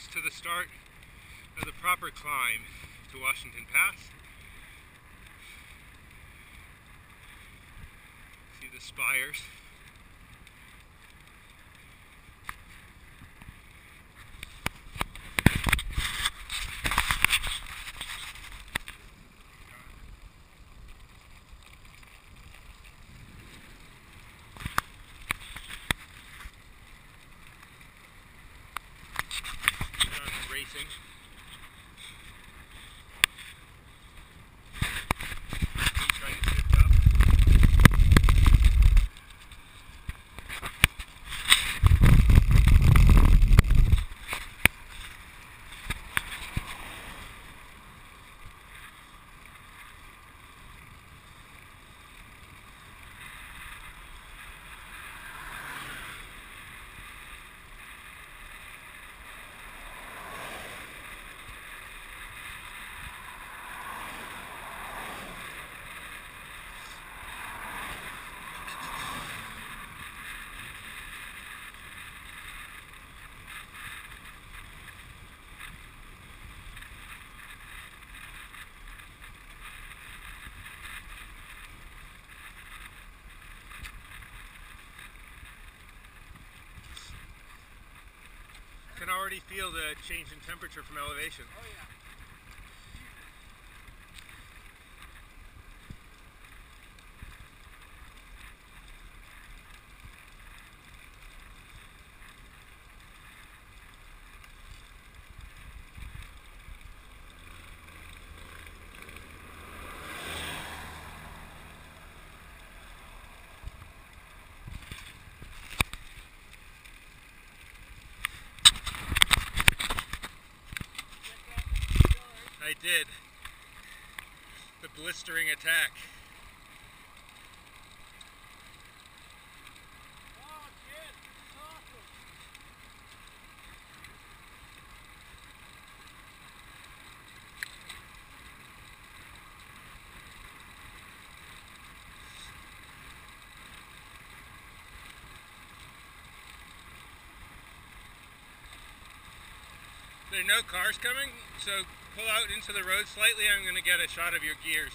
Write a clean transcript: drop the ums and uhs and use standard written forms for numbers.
close to the start of the proper climb to Washington Pass. See the spires. Racing. I can already feel the change in temperature from elevation. Oh, yeah. I did. The blistering attack. Oh, kid, this is awesome. There are no cars coming, so pull out into the road slightly. I'm going to get a shot of your gears.